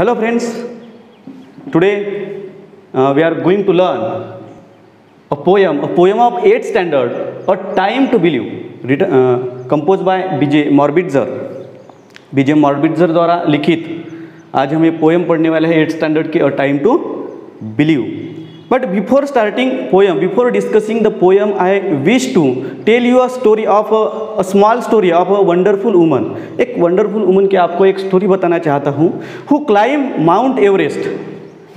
Hello friends, today we are going to learn a poem of 8th standard, A Time to Believe, written, composed by BJ Morbitzer. BJ Morbitzer द्वारा लिखित आज हम ये poem पढ़ने वाले हैं 8th standard के A Time to Believe. But before starting poem, before discussing the poem, I wish to tell you a story of a small story of a wonderful woman. एक wonderful woman की आपको एक story बताना चाहता हूँ. Who climbed Mount Everest,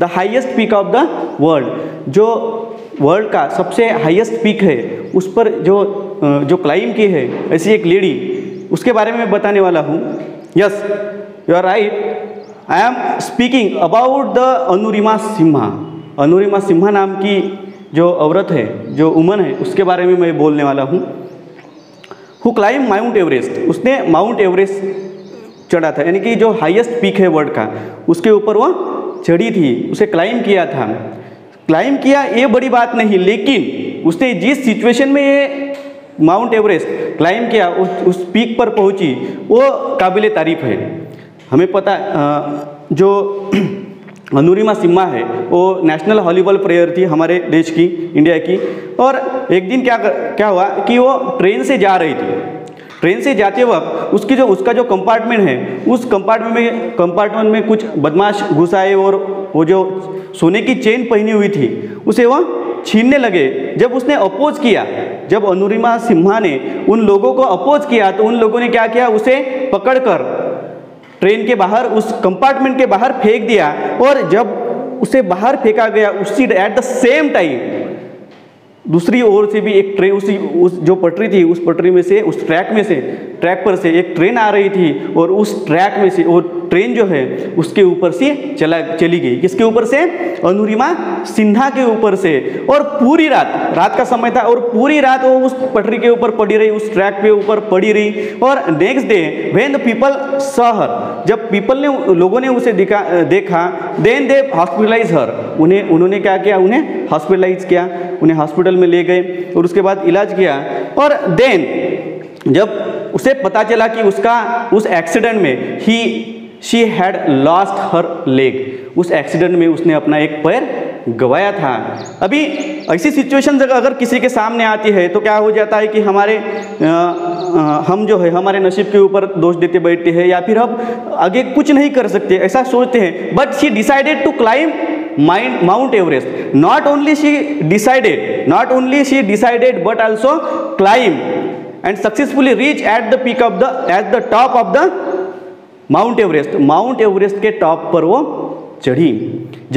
the highest peak of the world. जो world का सबसे हाईएस्ट पीक है उस पर जो क्लाइम की है ऐसी एक लेडी उसके बारे में बताने वाला हूँ. Yes, you are right, I am speaking about the Anurima Simha. Anurima Simha नाम की जो औरत है, जो वुमन है, उसके बारे में मैं बोलने वाला हूँ. हु क्लाइम माउंट एवरेस्ट, उसने माउंट एवरेस्ट चढ़ा था, यानी कि जो हाईएस्ट पीक है वर्ल्ड का उसके ऊपर वह चढ़ी थी, उसे क्लाइम किया था. क्लाइम किया ये बड़ी बात नहीं, लेकिन उसने जिस सिचुएशन में ये माउंट एवरेस्ट क्लाइम किया, उस पीक पर पहुंची, वो काबिले तारीफ है. हमें पता जो अनुरिमा सिम्हा है वो नेशनल हॉलीबॉल प्लेयर थी हमारे देश की, इंडिया की. और एक दिन क्या हुआ कि वो ट्रेन से जा रही थी. ट्रेन से जाते वक्त उसका जो कंपार्टमेंट है उस कंपार्टमेंट में कुछ बदमाश घुस आए और वो जो सोने की चेन पहनी हुई थी उसे वह छीनने लगे. जब उसने अपोज किया, जब अनुरिमा सिम्हा ने उन लोगों को अपोज किया तो उन लोगों ने क्या किया, उसे पकड़कर ट्रेन के बाहर उस कंपार्टमेंट के बाहर फेंक दिया. और जब उसे बाहर फेंका गया उसी एट द सेम टाइम दूसरी ओर से भी एक ट्रेन उस जो पटरी थी उस पटरी में से उस ट्रैक पर से एक ट्रेन आ रही थी. और उस ट्रैक में से वो ट्रेन जो है उसके ऊपर से चली गई. किसके ऊपर से? अनुरिमा सिन्हा के ऊपर से. और पूरी रात का समय था और पूरी रात वो उस पटरी के ऊपर पड़ी रही, उस ट्रैक पे ऊपर पड़ी रही. और next day when the people saw her, जब लोगों ने उसे देखा, देन दे हॉस्पिटलाइज हर, उन्होंने क्या किया, उन्हें हॉस्पिटलाइज किया, उन्हें हॉस्पिटल में ले गए और उसके बाद इलाज किया. और देन जब उसे पता चला कि उस एक्सीडेंट में she had lost her leg, उस एक्सीडेंट में उसने अपना एक पैर गवाया था. अभी ऐसी सिचुएशन अगर किसी के सामने आती है तो क्या हो जाता है कि हम हमारे नसीब के ऊपर दोष देते बैठते हैं या फिर हम आगे कुछ नहीं कर सकते ऐसा सोचते हैं. But she decided to climb Mount Everest. Not only she decided but also climb and successfully reach at the peak of the at the top of the Mount Everest. Mount Everest के top पर वो चढ़ी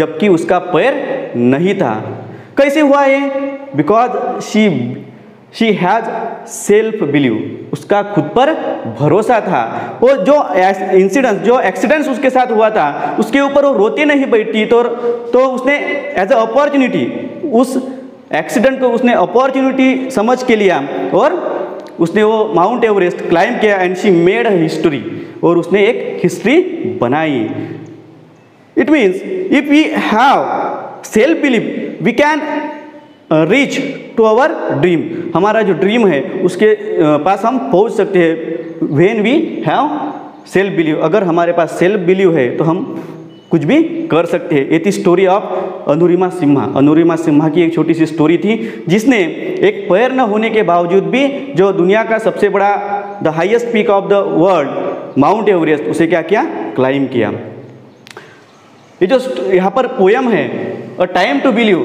जबकि उसका पैर नहीं था. कैसे हुआ ये? Because she has self belief. उसका खुद पर भरोसा था. वो जो एक्सीडेंट उसके साथ हुआ था उसके ऊपर वो रोते नहीं बैठी, तो उसने as a opportunity उस एक्सीडेंट को उसने अपॉर्चुनिटी समझ के लिया और उसने वो माउंट एवरेस्ट क्लाइम किया. And she made a history, और उसने एक हिस्ट्री बनाई. It means if we have self believe we can reach to our dream. हमारा जो ड्रीम है उसके पास हम पहुंच सकते हैं when we have self believe. अगर हमारे पास सेल्फ बिलीव है तो हम कुछ भी कर सकते हैं. ये थी स्टोरी ऑफ अनुरिमा सिम्हा. अनुरिमा सिम्हा की एक छोटी सी स्टोरी थी जिसने एक पैर न होने के बावजूद भी जो दुनिया का सबसे बड़ा the highest peak of the world Mount Everest उसे क्या किया, क्लाइम किया. ये जो यहाँ पर पोएम है a time to believe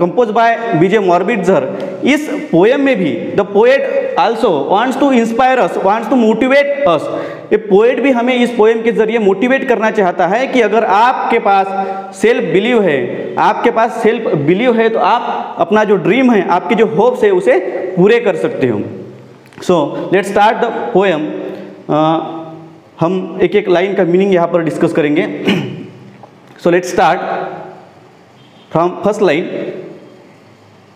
compose by BJ Morbitzer, इस पोएम में भी the poet also wants to inspire us, wants to motivate us. ये पोएट भी हमें इस पोएम के जरिए मोटिवेट करना चाहता है कि अगर आपके पास सेल्फ बिलीव है, आपके पास सेल्फ बिलीव है तो आप अपना जो ड्रीम है, आपकी जो होप्स है उसे पूरे कर सकते हो. So let's start the poem. हम एक एक लाइन का मीनिंग यहाँ पर डिस्कस करेंगे. So let's start from first line.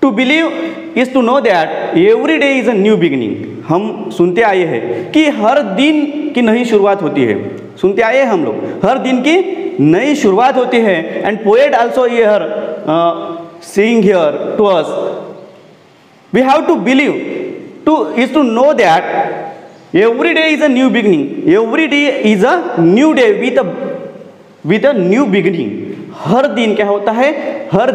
To believe is to know that every day is a new beginning. हम सुनते आए हैं कि हर दिन की नई शुरुआत होती है, सुनते आए हैं हम लोग, हर दिन की नई शुरुआत होती है. And poet also here saying here to us we have to believe is to know that every day is a new beginning, every day is a new day with a with a new beginning. हर दिन क्या होता है, हर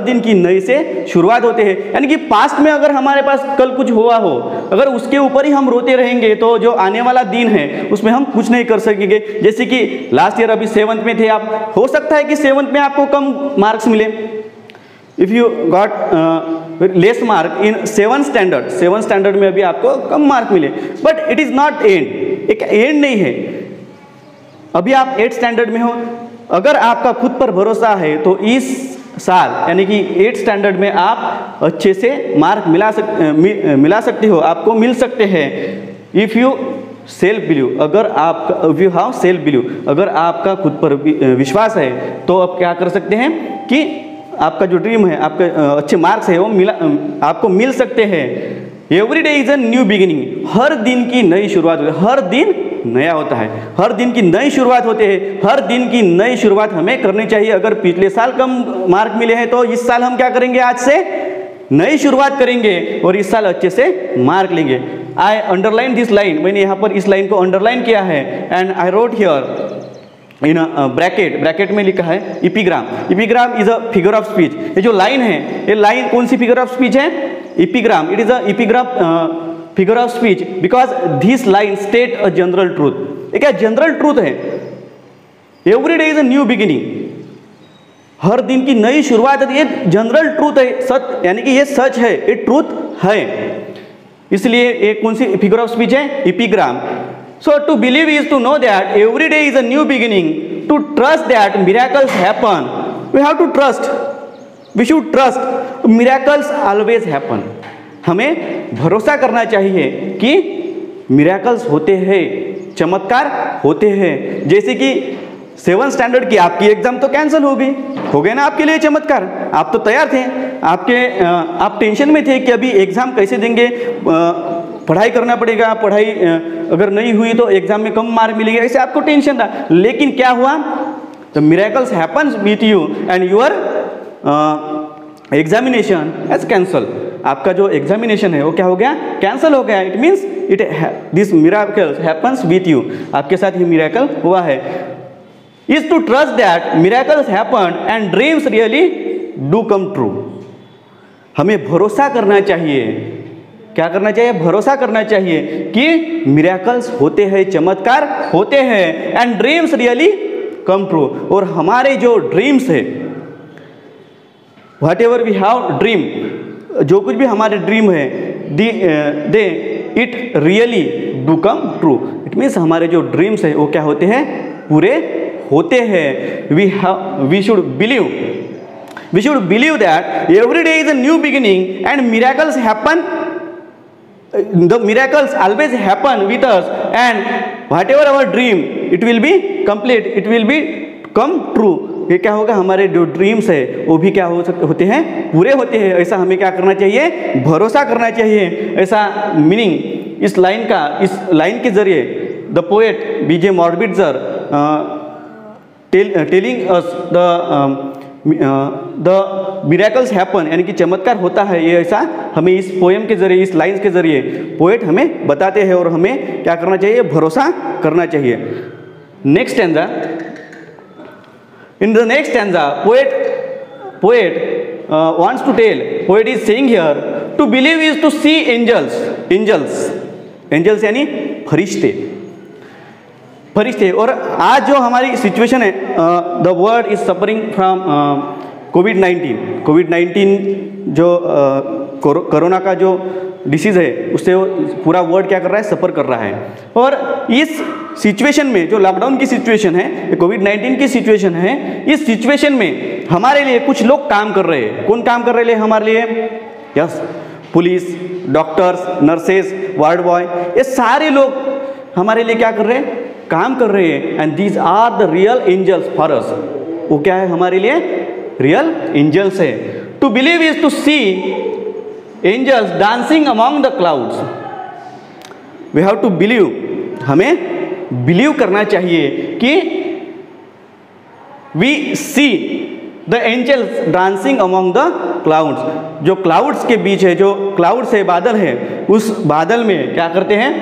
दिन की नई से शुरुआत होते हैं। यानी कि पास्ट में अगर हमारे पास कल कुछ हुआ हो, अगर उसके ऊपर ही हम रोते रहेंगे तो जो आने वाला दिन है उसमें हम कुछ नहीं कर सकेंगे। जैसे कि लास्ट ईयर अभी 7th में थे आप, हो सकता है कि 7th में आपको कम मार्क्स मिले। If you got less mark in 7th standard में अभी आपको कम मार्क मिले, but it is not end, एक एंड नहीं है। अभी आप 8th स्टैंडर्ड में हो, अगर आपका खुद पर भरोसा है तो इस साल यानी कि 8th स्टैंडर्ड में आप अच्छे से मार्क मिला सकते हो, आपको मिल सकते हैं। इफ़ यू सेल्फ बिलीव, अगर आपका यू हैव सेल्फ बिलीव, अगर आपका खुद पर विश्वास है तो आप क्या कर सकते हैं कि आपका जो ड्रीम है, आपके अच्छे मार्क्स है वो आपको मिल सकते हैं। Every day is a new beginning, हर दिन की नई शुरुआत होती है, हर दिन नया होता है, हर दिन की नई शुरुआत होती है, हर दिन की नई शुरुआत हमें करनी चाहिए। अगर पिछले साल कम मार्क मिले हैं तो इस साल हम क्या करेंगे, आज से नई शुरुआत करेंगे और इस साल अच्छे से मार्क लेंगे। आई अंडरलाइन दिस लाइन, मैंने यहाँ पर इस लाइन को अंडरलाइन किया है, and I wrote here in bracket में लिखा है epigram. Epigram is a figure of speech. ये जो लाइन है, ये लाइन कौन सी फिगर ऑफ स्पीच है? Epigram. It is a epigram figure of speech because this line state a general truth. एक जनरल ट्रूथ है, every day is a new beginning, हर दिन की नई शुरुआत, ये जनरल ट्रूथ है, सच, यानी कि ये सच है, ये ट्रूथ है। इसलिए ये कौन सी फिगर ऑफ स्पीच है? इपिग्राम। So to believe is to know that every day is a new beginning. To trust that miracles happen. We have to trust. We should trust. Miracles always happen. हमें भरोसा करना चाहिए कि miracles होते हैं, चमत्कार होते हैं। जैसे कि 7th स्टैंडर्ड की आपकी एग्जाम तो कैंसिल हो गई, हो गए ना आपके लिए चमत्कार। आप तो तैयार थे, आप टेंशन में थे कि अभी एग्ज़ाम कैसे देंगे, पढ़ाई करना पड़ेगा, पढ़ाई अगर नहीं हुई तो एग्जाम में कम मार्क मिलेंगे, ऐसे आपको टेंशन था। लेकिन क्या हुआ, the miracles happens with you and your examination as cancel. आपका जो एग्जामिनेशन है वो क्या हो गया, कैंसिल हो गया। It means it this miracles happens with you, आपके साथ ही मिरेकल हुआ है। Is to trust that miracles happen and dreams really do come true. हमें भरोसा करना चाहिए, क्या करना चाहिए, भरोसा करना चाहिए कि मिरेकल्स होते हैं, चमत्कार होते हैं, and dreams really come true. और हमारे जो ड्रीम्स है, whatever we have dream, जो कुछ भी हमारे ड्रीम है, they it really do come true. It means हमारे जो ड्रीम्स है वो क्या होते हैं, पूरे होते हैं। We should believe that every day is a new beginning and miracles happen. The miracles always happen with us, and whatever our dream, it will be complete. It will be come true. ये क्या होगा, हमारे जो dreams है वो भी क्या होते हैं, पूरे होते हैं। ऐसा हमें क्या करना चाहिए, भरोसा करना चाहिए। ऐसा मीनिंग इस लाइन का, इस लाइन के जरिए the poet BJ Morbitzer telling us the miracles happen, यानी कि चमत्कार होता है। ये ऐसा हमें इस पोएम के जरिए, इस लाइंस के जरिए पोएट हमें बताते हैं, और हमें क्या करना चाहिए, भरोसा करना चाहिए। Next stanza, in the next stanza poet wants to tell, poet is saying here to believe is to see angels यानी फरिश्ते। और आज जो हमारी सिचुएशन है, the world is suffering from कोविड-19 जो कोरोना का जो डिसीज़ है, उससे पूरा वर्ल्ड क्या कर रहा है, सफ़र कर रहा है। और इस सिचुएशन में जो लॉकडाउन की सिचुएशन है, कोविड-19 की सिचुएशन है, इस सिचुएशन में हमारे लिए कुछ लोग काम कर रहे हैं। कौन काम कर रहे हैं हमारे लिए? Yes, police, doctors, nurses, ward boy, ये सारे लोग हमारे लिए क्या कर रहे हैं, काम कर रहे हैं। And these are the real angels for us. वो क्या है, हमारे लिए रियल एंजल्स है। To believe is to see angels dancing among the clouds. We have to believe, हमें बिलीव करना चाहिए कि we see the angels dancing among the clouds. जो क्लाउड्स के बीच है, जो क्लाउड्स है, बादल है, उस बादल में क्या करते हैं,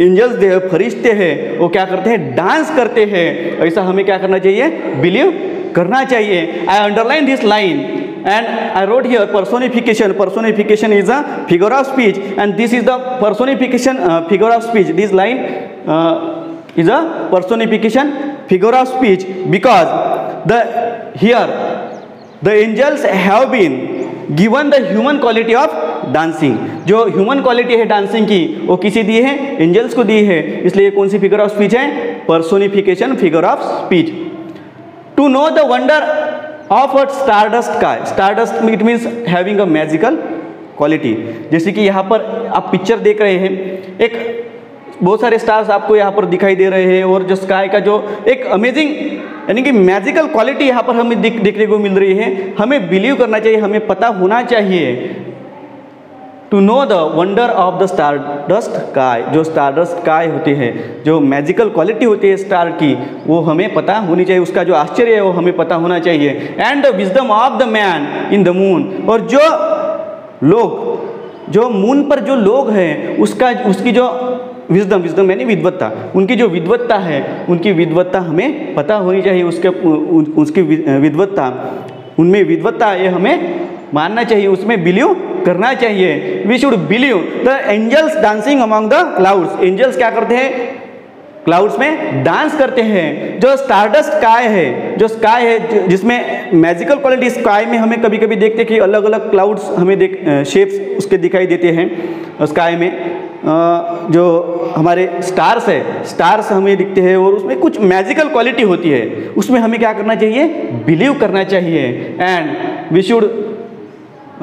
एंजल्स जो है फरिश्ते हैं वो क्या करते हैं, डांस करते हैं। ऐसा हमें क्या करना चाहिए, बिलीव करना चाहिए। I underline this line and I wrote here personification. Personification is a figure of speech, and this is the personification figure of speech. This line is a personification figure of speech because the here the angels have been given the human quality of dancing. जो human quality है dancing की वो किसी दी है, angels को दी है। इसलिए कौन सी फिगर ऑफ स्पीच है, personification figure of speech. To know the wonder of a stardust का, stardust it means having a magical quality. जैसे कि यहाँ पर आप पिक्चर देख रहे हैं, एक बहुत सारे स्टार्स आपको यहाँ पर दिखाई दे रहे हैं और जो स्काई का जो एक अमेजिंग यानी कि मैजिकल क्वालिटी यहाँ पर हमें देखने को मिल रही है। हमें बिलीव करना चाहिए, हमें पता होना चाहिए। To know the wonder of the stardust sky, जो स्टारडस्ट स्काई होती है, जो मैजिकल क्वालिटी होती है स्टार की, वो हमें पता होनी चाहिए। उसका जो आश्चर्य है वो हमें पता होना चाहिए। And the wisdom of the man in the moon, और जो लोग जो मून पर जो लोग हैं उसका उसकी जो विजडम, विजडम यानी विद्वत्ता, उनकी जो विद्वत्ता है उनकी विद्वत्ता हमें पता होनी चाहिए। उसकी विद्वत्ता, उनमें विद्वत्ता ये हमें मानना चाहिए, उसमें बिलीव करना चाहिए। We should believe the angels dancing among the clouds. Angels क्या करते हैं, क्लाउड्स में डांस करते हैं। जो स्टारडस्ट स्काई है, जो स्काई है जिसमें मैजिकल क्वालिटी, स्काई में हमें कभी कभी देखते कि अलग अलग क्लाउड्स हमें शेप्स उसके दिखाई देते हैं स्काई में। जो हमारे स्टार्स है, स्टार्स हमें दिखते हैं और उसमें कुछ मैजिकल क्वालिटी होती है। उसमें हमें क्या करना चाहिए, बिलीव करना चाहिए। And we should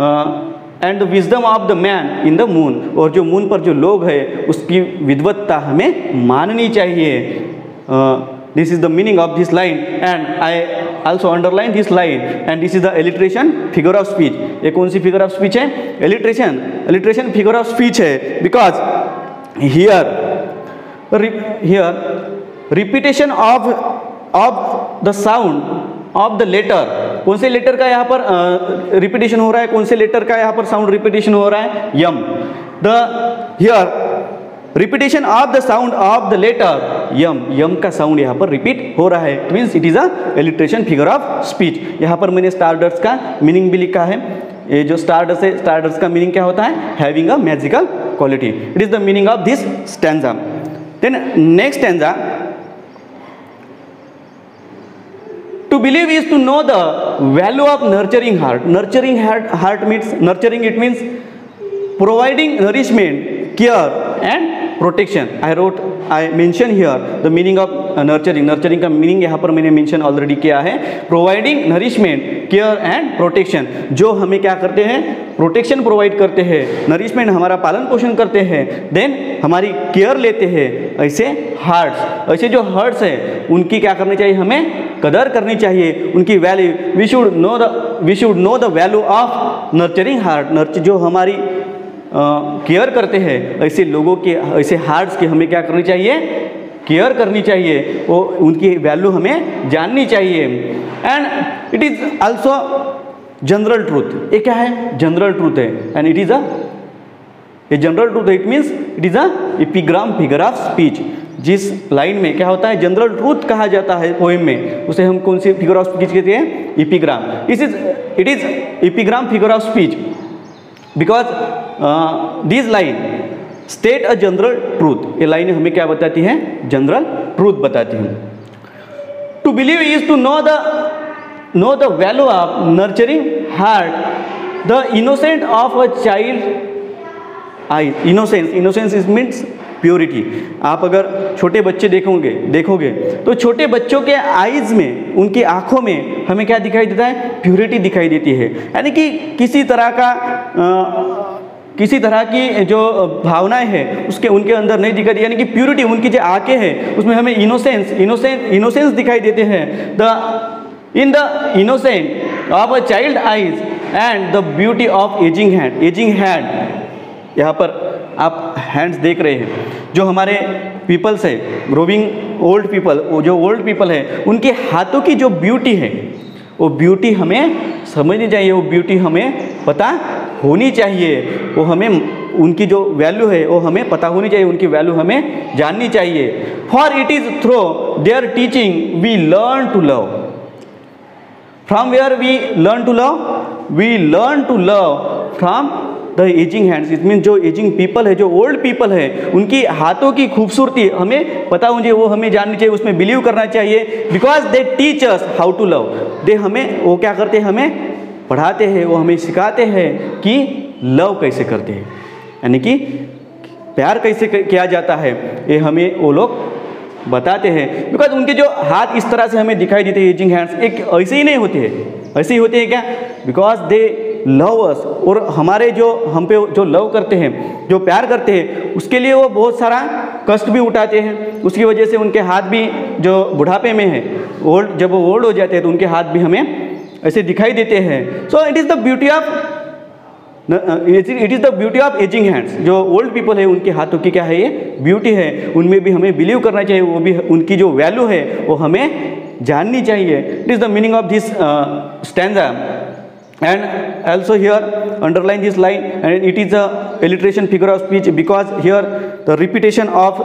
and wisdom of the man in the moon, और जो मून पर जो लोग हैं उसकी विद्वत्ता हमें माननी चाहिए। This is the meaning of this line and I also underline this line and this is the alliteration figure of speech. ये कौन सी फिगर ऑफ स्पीच है, alliteration, alliteration figure of speech है। Because here repetition of the sound of the letter, कौन से letter का यहाँ पर रिपीटेशन हो रहा है, कौन से लेटर का यहाँ पर साउंड रिपीटेशन हो रहा है, M. The here repetition of the sound of the letter M, M का साउंड यहाँ पर रिपीट हो रहा है। Means it is a alliteration figure of speech. यहाँ पर मैंने स्टारडस्ट का मीनिंग भी लिखा है। ये जो स्टारडस्ट है, स्टारडस्ट का मीनिंग क्या होता है, having a magical quality. It is the meaning of this stanza. Then next stanza, to believe is to know the value of nurturing heart. Nurturing heart means nurturing, it means providing nourishment, care and protection. I mention here the meaning of nurturing. Nurturing का meaning यहाँ पर मैंने mention already किया है, providing nourishment, care and protection. जो हमें क्या करते हैं, protection provide करते हैं, nourishment हमारा पालन पोषण करते हैं, then हमारी care लेते हैं। ऐसे hearts, ऐसे जो hearts हैं उनकी क्या करनी चाहिए, हमें कदर करनी चाहिए, उनकी value. We should know the value of nurturing heart. जो हमारी केयर करते हैं ऐसे लोगों के, ऐसे हार्ट्स की हमें क्या करनी चाहिए, केयर करनी चाहिए। वो उनकी वैल्यू हमें जाननी चाहिए। And it is also general truth. ये क्या है, जनरल ट्रूथ है। And it is a general truth, it means it is a epigram figure of speech. जिस लाइन में क्या होता है, जनरल ट्रूथ कहा जाता है पोएम में, उसे हम कौन सी फिगर ऑफ स्पीच कहते हैं, epigram. It is epigram figure of speech because this line state a general truth. ये लाइन हमें क्या बताती है, जनरल ट्रूथ बताती है। To believe is to know the value of nurturing heart, the innocent of a child eye. Innocence is means purity. आप अगर छोटे बच्चे देखोगे तो छोटे बच्चों के आइज़ में, उनकी आँखों में हमें क्या दिखाई देता है, प्योरिटी दिखाई देती है। यानी कि किसी तरह की जो भावनाएं हैं उसके उनके अंदर नहीं दिखाई, यानी कि प्योरिटी, उनकी जो आँखें हैं उसमें हमें इनोसेंस दिखाई देते हैं। The in the innocent of a child eyes and the beauty of ageing hand. यहाँ पर आप हैंड्स देख रहे हैं। जो हमारे पीपल्स है, ग्रोविंग ओल्ड पीपल, जो ओल्ड पीपल है उनके हाथों की जो ब्यूटी है वो ब्यूटी हमें समझनी चाहिए, वो ब्यूटी हमें पता होनी चाहिए, वो हमें उनकी जो वैल्यू है वो हमें पता होनी चाहिए, उनकी वैल्यू हमें जाननी चाहिए। For it is through their teaching we learn to love. From where we learn to love, we learn to love from the ageing hands. It mean जो एजिंग पीपल है, जो ओल्ड पीपल है, उनकी हाथों की खूबसूरती हमें पता होनी चाहिए, वो हमें जाननी चाहिए, उसमें बिलीव करना चाहिए। Because they teach us how to love, they हमें वो क्या करते हैं, हमें पढ़ाते हैं, वो हमें सिखाते हैं कि लव कैसे करते हैं, यानी कि प्यार कैसे किया जाता है, ये हमें वो लोग बताते हैं। बिकॉज उनके जो हाथ इस तरह से हमें दिखाई देते हैं, एजिंग हैंड्स एक ऐसे ही नहीं होते हैं, ऐसे ही होते हैं क्या, बिकॉज दे लव अस। और हमारे जो हम पे जो लव करते हैं, जो प्यार करते हैं, उसके लिए वो बहुत सारा कष्ट भी उठाते हैं, उसकी वजह से उनके हाथ भी जो बुढ़ापे में है, ओल्ड, जब वो ओल्ड हो जाते हैं तो उनके हाथ भी हमें ऐसे दिखाई देते हैं। So it is the beauty of, it is the beauty of ageing hands. जो ओल्ड पीपल है उनके हाथों की क्या है, ये ब्यूटी है, उनमें भी हमें बिलीव करना चाहिए, वो भी उनकी जो वैल्यू है वो हमें जाननी चाहिए। It is the meaning of this stanza and also here underline this line, and it is a alliteration figure of speech because here the repetition of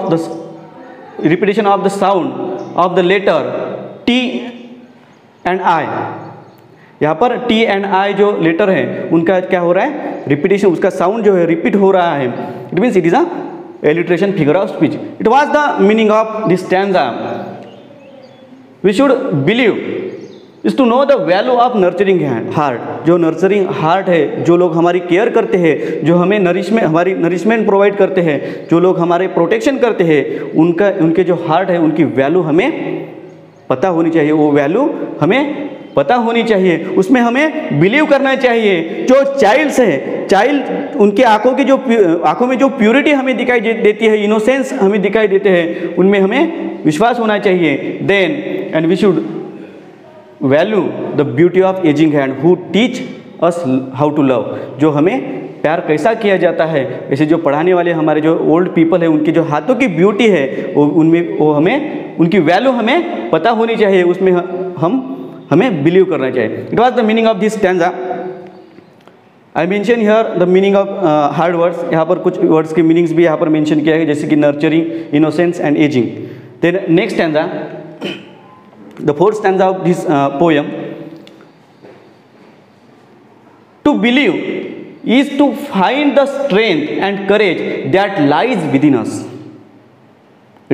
the sound of the letter T and I, यहाँ पर T and I जो letter है उनका क्या हो रहा है, repetition, उसका sound जो है repeat हो रहा है। It means it is a alliteration figure of speech. It was the meaning of this stanza. We should believe is to know the value of nurturing heart। जो नर्सरिंग हार्ट है, जो लोग हमारी केयर करते हैं, जो हमें हमारी नरिशमेंट प्रोवाइड करते हैं, जो लोग हमारे प्रोटेक्शन करते हैं, उनके जो हार्ट है उनकी वैल्यू हमें पता होनी चाहिए, वो वैल्यू हमें पता होनी चाहिए, उसमें हमें बिलीव करना चाहिए। जो चाइल्ड्स है, चाइल्ड उनके आंखों में जो प्योरिटी हमें दिखाई देती है, इनोसेंस हमें दिखाई देते हैं, उनमें हमें विश्वास होना चाहिए। Then and we should value the beauty of ageing hand who teach us how to love. जो हमें प्यार कैसा किया जाता है, ऐसे जो पढ़ाने वाले हमारे जो ओल्ड पीपल है, उनके जो हाथों की ब्यूटी है वो हमें, उनकी वैल्यू हमें पता होनी चाहिए, उसमें हमें बिलीव करना चाहिए। It was the meaning of this stanza. I mention here the meaning of hard words. यहाँ पर कुछ वर्ड्स के मीनिंग्स भी यहाँ पर मेंशन किया है, जैसे कि nurturing, innocence and ageing. Then next stanza, the fourth stanza of this poem, to believe is to find the strength and courage that lies within us.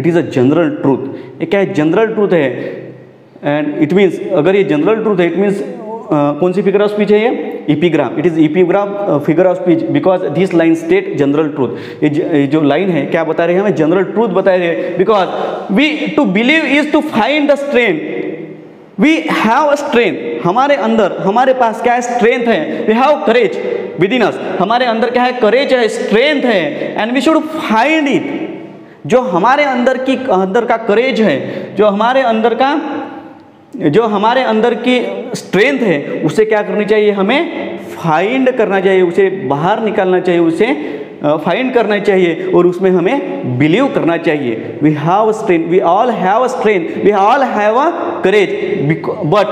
It is a general truth. ये क्या है, general truth है, and it means अगर ये general truth है, it means कौन सी figure of speech है, ये epigram. It is epigram figure of speech because this line state general truth. ये जो लाइन है क्या बता रही है, हमें जनरल ट्रूथ बता रही है। Because we to believe is to find the strength, we have strength, हमारे अंदर, हमारे पास क्या है, स्ट्रेंथ है। We have courage within us, हमारे अंदर क्या है, करेज है, स्ट्रेंथ है। And we should find it, जो हमारे अंदर का करेज है, जो हमारे अंदर की स्ट्रेंथ है, उसे क्या करनी चाहिए, हमें फाइंड करना चाहिए, उसे बाहर निकालना चाहिए, उसे फाइंड करना चाहिए और उसमें हमें बिलीव करना चाहिए। We have strength, we all have strength, we all have a courage, but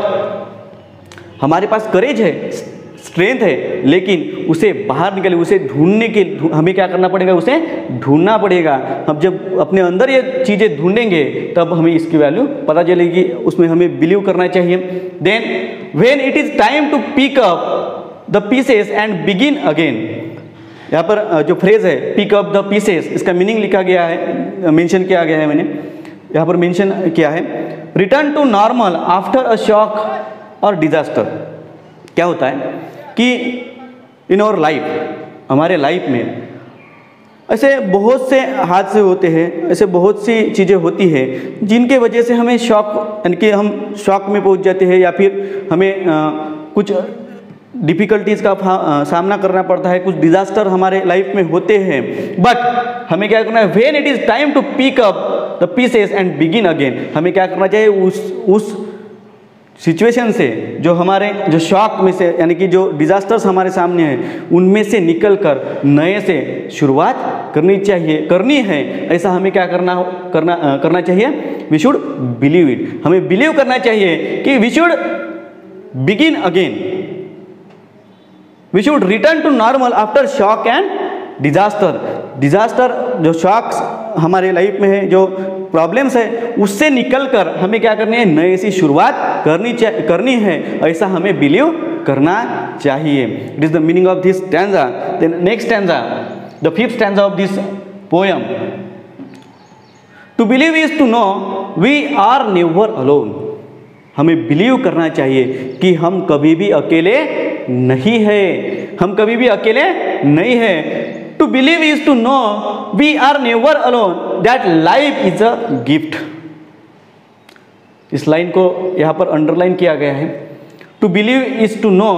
हमारे पास करेज है, स्ट्रेंथ है, लेकिन उसे बाहर निकाले, उसे ढूंढने के हमें क्या करना पड़ेगा, उसे ढूंढना पड़ेगा। हम जब अपने अंदर ये चीज़ें ढूंढेंगे तब हमें इसकी वैल्यू पता चलेगी, उसमें हमें बिलीव करना चाहिए। Then when it is time to pick up the pieces and begin again. यहाँ पर जो फ्रेज है पिक अप द पीसेस, इसका मीनिंग लिखा गया है, मेंशन किया गया है, मैंने यहाँ पर मेंशन किया है। Return to normal after a shock और डिजास्टर। क्या होता है कि इन आवर लाइफ, हमारे लाइफ में ऐसे बहुत से हादसे होते हैं, ऐसे बहुत सी चीज़ें होती है जिनके वजह से हमें शॉक, यानी कि हम शॉक में पहुंच जाते हैं, या फिर हमें कुछ डिफ़िकल्टीज़ का सामना करना पड़ता है, कुछ डिज़ास्टर हमारे लाइफ में होते हैं। बट हमें क्या करना है, when it is time to pick up the pieces and begin again. हमें क्या करना चाहिए, उस सिचुएशन से, जो हमारे जो शॉक में से, यानी कि जो डिज़ास्टर्स हमारे सामने हैं, उनमें से निकलकर नए से शुरुआत करनी है। ऐसा हमें क्या करना चाहिए, वी शुड बिलीव इट, हमें बिलीव करना चाहिए कि we should begin again. We should return to normal after shock and disaster. Disaster जो shocks हमारे life में है, जो प्रॉब्लम्स है, उससे निकलकर हमें क्या करनी है, नई सी शुरुआत करनी है, ऐसा हमें बिलीव करना चाहिए. It is the meaning of this stanza. Then next stanza, the fifth stanza of this poem. To believe is to know we are never alone. हमें बिलीव करना चाहिए कि हम कभी भी अकेले नहीं है, हम कभी भी अकेले नहीं है. To believe is to know we are never alone, that life is a gift. इस लाइन को यहाँ पर अंडरलाइन किया गया है. To believe is to know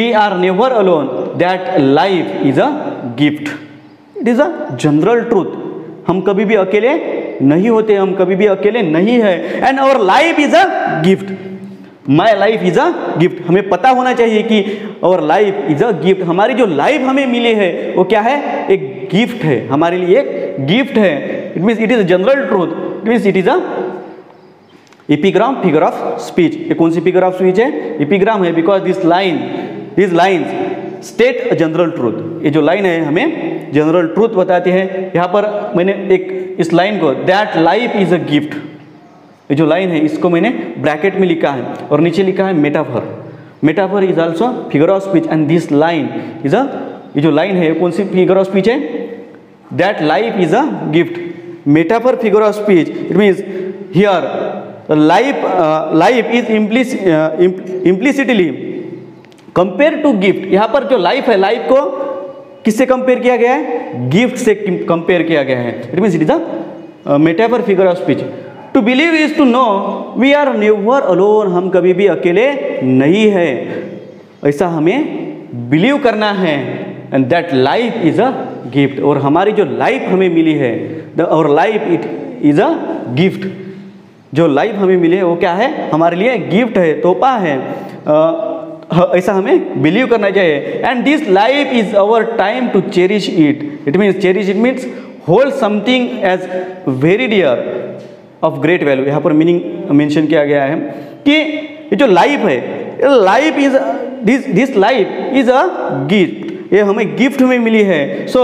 we are never alone, that life is a gift. It is a general truth. हम कभी भी अकेले नहीं होते, हम कभी भी अकेले नहीं है. And our life is a gift. My life is a gift. हमें पता होना चाहिए कि our life is a gift. हमारी जो life हमें मिली है वो क्या है, एक gift है, हमारे लिए एक gift है. It means it is a general truth. It means it is a epigram, figure of speech. ये कौन सी figure of speech है, epigram है, because this line, these lines state a general truth. ये जो line है हमें general truth बताती है. यहाँ पर मैंने एक इस line को that life is a gift, ये जो लाइन है इसको मैंने ब्रैकेट में लिखा है और नीचे लिखा है metaphor. Metaphor is also figure of speech and this line is a, ये जो लाइन है कौन सी फिगर ऑफ स्पीच है, that life is a gift, metaphor figure of speech. It means here life is implicitly compare to gift. यहाँ पर जो life है, लाइफ को किससे कंपेयर किया गया है, गिफ्ट से कंपेयर किया गया है. It means it is a metaphor figure of speech. To believe is to know we are never alone. हम कभी भी अकेले नहीं है, ऐसा हमें बिलीव करना है. And that life is a gift. और हमारी जो लाइफ हमें मिली है, और life it is a gift, जो लाइफ हमें मिली है वो क्या है, हमारे लिए गिफ्ट है, तोहफा है, ऐसा हमें बिलीव करना चाहिए. And this life is our time to cherish it. It means cherish, it means hold something as very dear, of great value. यहाँ पर मीनिंग मेंशन किया गया है कि ये जो लाइफ है, life is this life is a gift, ये हमें गिफ्ट में मिली है. सो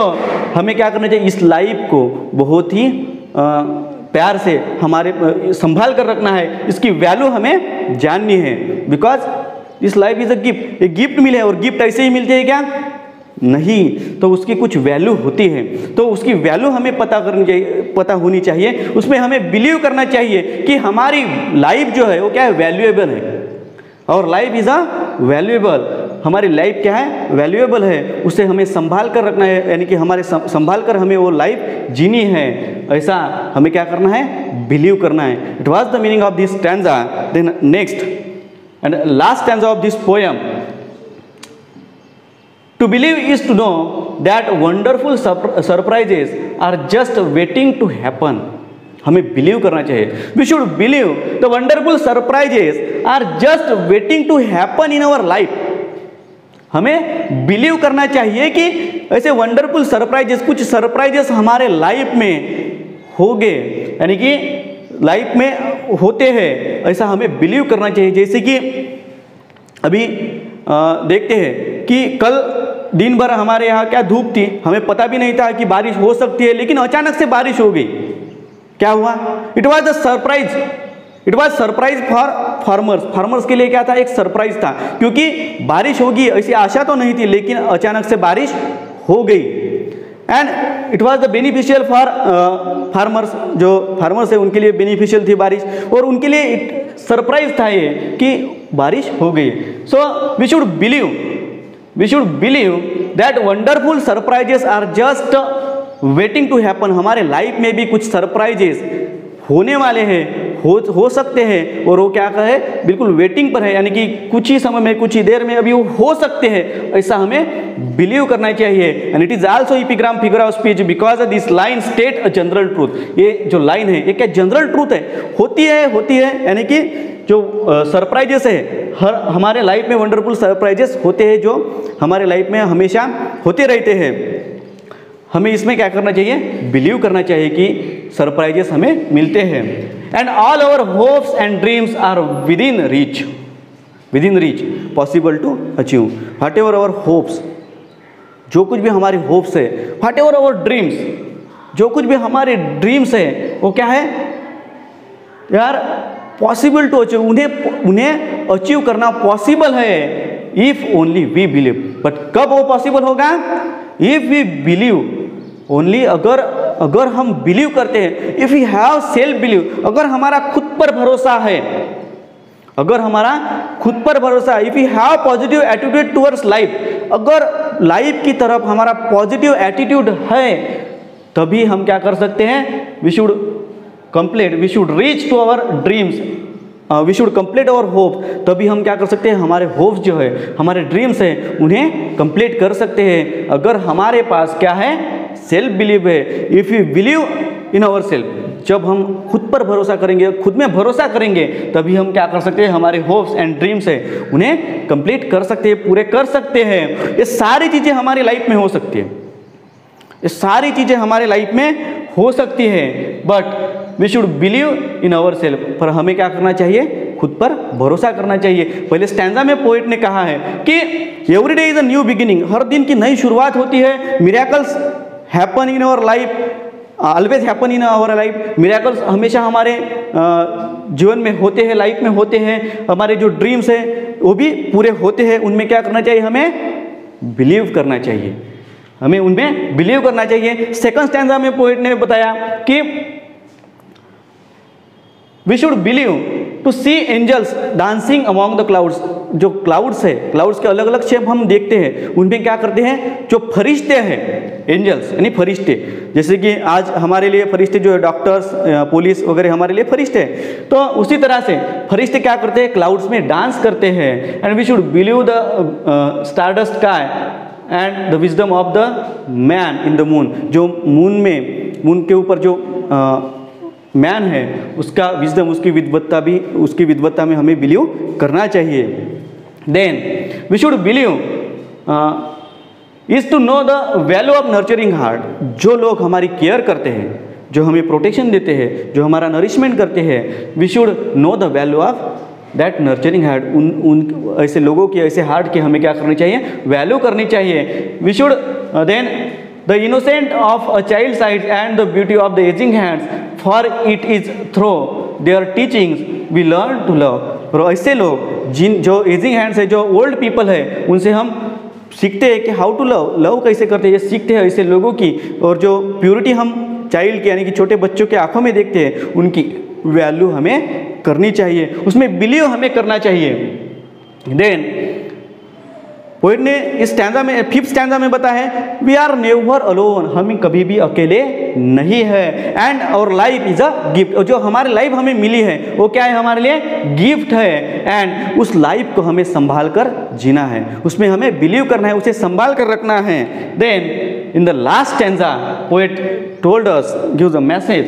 हमें क्या करना चाहिए, इस लाइफ को बहुत ही प्यार से हमारे संभाल कर रखना है, इसकी वैल्यू हमें जाननी है. Because this life is a gift, ये गिफ्ट मिले और गिफ्ट ऐसे ही मिलते हैं क्या, नहीं, तो उसकी कुछ वैल्यू होती है. तो उसकी वैल्यू हमें पता करनी चाहिए, पता होनी चाहिए, उसमें हमें बिलीव करना चाहिए कि हमारी लाइफ जो है वो क्या है, वैल्यूएबल है. और लाइफ इज़ अ वैल्यूएबल, हमारी लाइफ क्या है, वैल्यूएबल है, उसे हमें संभाल कर रखना है, यानी कि हमारे संभाल कर हमें वो लाइफ जीनी है, ऐसा हमें क्या करना है, बिलीव करना है. It was the meaning of this stanza. Then next and last stanza of this poem. To believe is to know that wonderful surprises are just waiting to happen. हमें believe करना चाहिए. We should believe the wonderful surprises are just waiting to happen in our life. हमें believe करना चाहिए कि ऐसे wonderful surprises, कुछ surprises हमारे life में होंगे, यानी कि life में होते हैं, ऐसा हमें believe करना चाहिए. जैसे कि अभी देखते हैं कि कल दिन भर हमारे यहाँ क्या धूप थी, हमें पता भी नहीं था कि बारिश हो सकती है, लेकिन अचानक से बारिश हो गई. क्या हुआ, it was a surprise, it was surprise for farmers. Farmers के लिए क्या था, एक सरप्राइज था, क्योंकि बारिश होगी ऐसी आशा तो नहीं थी, लेकिन अचानक से बारिश हो गई. And it was the beneficial for farmers, जो फार्मर्स है उनके लिए बेनिफिशियल थी बारिश, और उनके लिए सरप्राइज था ये कि बारिश हो गई. So we should believe that wonderful surprises are just waiting to happen. हमारे लाइफ में भी कुछ सरप्राइजेस होने वाले हैं, हो सकते हैं, और वो क्या है, बिल्कुल वेटिंग पर है, यानी कि कुछ ही समय में, कुछ ही देर में अभी वो हो सकते हैं, ऐसा हमें बिलीव करना चाहिए. And it is also epigram figure of speech because this line state a general truth. ये जो लाइन है ये क्या जनरल ट्रूथ है, होती है, यानी कि जो सरप्राइजेस है, हर हमारे लाइफ में वंडरफुल सरप्राइजेस होते हैं, जो हमारे लाइफ में हमेशा होते रहते हैं. हमें इसमें क्या करना चाहिए, बिलीव करना चाहिए कि सरप्राइजेस हमें मिलते हैं. And all our hopes and dreams are within reach. within reach possible to achieve. Whatever our hopes, जो कुछ भी हमारी hopes है, whatever our dreams, जो कुछ भी हमारे dreams है, वो क्या है यार, possible to achieve, उन्हें achieve करना possible है if only we believe. but कब वो possible होगा? if we believe only, अगर हम believe करते हैं, if we have self belief, अगर हमारा खुद पर भरोसा है, अगर हमारा खुद पर भरोसा है, if we have positive attitude towards life, अगर life की तरफ हमारा positive attitude है, तभी हम क्या कर सकते हैं, we should reach to our dreams, we should complete our hope. तभी हम क्या कर सकते हैं, हमारे hopes जो है, हमारे dreams हैं, उन्हें complete कर सकते हैं, अगर हमारे पास क्या है, self belief है. if we believe in ourselves, जब हम खुद पर भरोसा करेंगे, खुद में भरोसा करेंगे, तभी हम क्या कर सकते हैं, हमारे होप्स एंड ड्रीम्स है उन्हें कंप्लीट कर सकते हैं, पूरे कर सकते हैं. ये सारी चीज़ें हमारी लाइफ में हो सकती है, ये सारी चीज़ें हमारे लाइफ में हो सकती है. But we should believe in our self, पर हमें क्या करना चाहिए, खुद पर भरोसा करना चाहिए. पहले स्टैंजा में पोएट ने कहा है कि every day is a new beginning, हर दिन की नई शुरुआत होती है. Miracles happen in our life, always happen in our life, miracles हमेशा हमारे जीवन में होते हैं, लाइफ में होते हैं. हमारे जो ड्रीम्स हैं वो भी पूरे होते हैं, उनमें क्या करना चाहिए, हमें बिलीव करना चाहिए, हमें उनमें बिलीव करना चाहिए. सेकंड स्टैंजा में पोएट ने बताया कि we should believe to see angels dancing among the clouds. जो क्लाउड्स है, क्लाउड्स के अलग अलग शेप हम देखते हैं, उनमें क्या करते हैं, जो फरिश्ते हैं, एंजल्स यानी फरिश्ते, जैसे कि आज हमारे लिए फरिश्ते जो है डॉक्टर्स, पुलिस वगैरह हमारे लिए फरिश्ते हैं, तो उसी तरह से फरिश्ते क्या करते हैं, क्लाउड्स में डांस करते हैं. And we should believe the stardust sky and the wisdom of the man in the moon. जो मून के ऊपर जो मैन है, उसका विजडम, उसकी विद्वत्ता में हमें बिलीव करना चाहिए. Then we should believe is to know the value of nurturing heart. जो लोग हमारी केयर करते हैं, जो हमें प्रोटेक्शन देते हैं, जो हमारा नरिशमेंट करते हैं, we should know the value of that nurturing heart. उन ऐसे लोगों के, ऐसे हार्ट के हमें क्या करनी चाहिए, वैल्यू करनी चाहिए. We should then the innocent of a child side and the beauty of the ageing hands for it is through their teachings we learn to love. और ऐसे लोग जो एजिंग हैंड्स है, जो ओल्ड पीपल है, उनसे हम सीखते हैं कि हाउ टू लव, लव कैसे करते हैं, ये सीखते हैं ऐसे लोगों की. और जो प्योरिटी हम चाइल्ड के यानी कि छोटे बच्चों के आंखों में देखते हैं, उनकी वैल्यू हमें करनी चाहिए, उसमें बिलीव हमें करना चाहिए. देन पोएट ने इस स्टैंजा में, फिफ्थ स्टैंजा में बताया है, वी आर नेवर अलोन, हम कभी भी अकेले नहीं है. And our life is a gift, और जो हमारी लाइफ हमें मिली है वो क्या है, हमारे लिए गिफ्ट है. एंड उस लाइफ को हमें संभाल कर जीना है, उसमें हमें बिलीव करना है, उसे संभाल कर रखना है. Then in the last stanza poet told us, gives a message,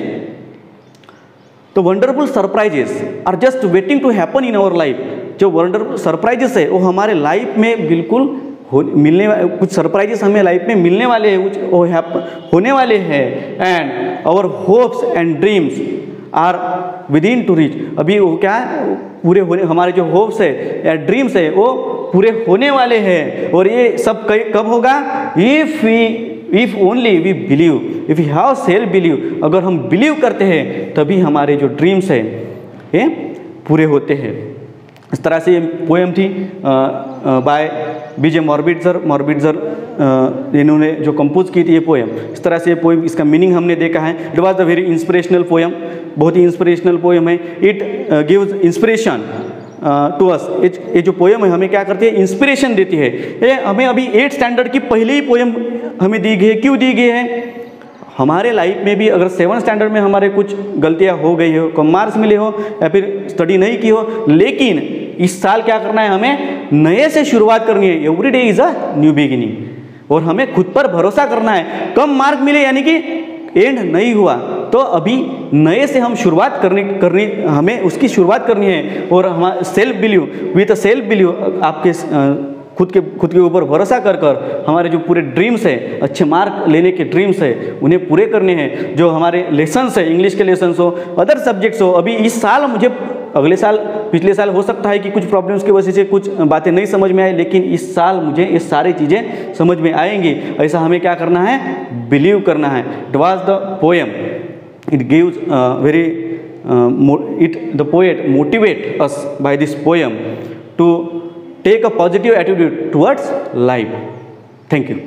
the wonderful surprises are just waiting to happen in our life. जो वंडरफुल सरप्राइजेस है वो हमारे लाइफ में बिल्कुल मिलने वाले, कुछ सरप्राइजेस हमें लाइफ में मिलने वाले हैं, कुछ होने वाले हैं. And our hopes and dreams are within to reach. अभी वो क्या है, पूरे होने, हमारे जो होप्स है या ड्रीम्स है वो पूरे होने वाले हैं. और ये सब कब होगा, if only we believe, if we have self believe. अगर हम बिलीव करते हैं तभी हमारे जो ड्रीम्स हैं ये पूरे होते हैं. इस तरह से ये पोएम थी बाय बीजे मॉर्बिट्जर, इन्होंने जो कंपोज की थी ये पोएम. इस तरह से ये पोएम, इसका मीनिंग हमने देखा है. It was a very inspirational poem, बहुत ही इंस्पिरेशनल पोएम है. It gives inspiration to us. ये जो पोएम है हमें क्या करती है, इंस्पिरेशन देती है. ये हमें अभी 8th स्टैंडर्ड की पहली ही पोएम हमें दी गई है. क्यों दी गई है, हमारे लाइफ में भी अगर 7th स्टैंडर्ड में हमारे कुछ गलतियाँ हो गई हो, कम मार्क्स मिले हो या फिर स्टडी नहीं की हो, लेकिन इस साल क्या करना है, हमें नए से शुरुआत करनी है. Every day is a new beginning. और हमें खुद पर भरोसा करना है. कम मार्क मिले यानी कि एंड नहीं हुआ, तो अभी नए से हम शुरुआत करनी हमें उसकी शुरुआत करनी है. और हमारा self believe, with a self believe, आपके खुद के ऊपर भरोसा कर हमारे जो पूरे ड्रीम्स है, अच्छे मार्क लेने के ड्रीम्स है, उन्हें पूरे करने हैं. जो हमारे लेसन्स है, इंग्लिश के लेसन्स हो, अदर सब्जेक्ट्स हो, अभी इस साल मुझे अगले साल, पिछले साल हो सकता है कि कुछ प्रॉब्लम्स की वजह से कुछ बातें नहीं समझ में आए, लेकिन इस साल मुझे ये सारी चीज़ें समझ में आएंगी। ऐसा हमें क्या करना है? बिलीव करना है। It was the poem, it gives very the poet motivate us by this poem to take a positive attitude towards life. Thank you.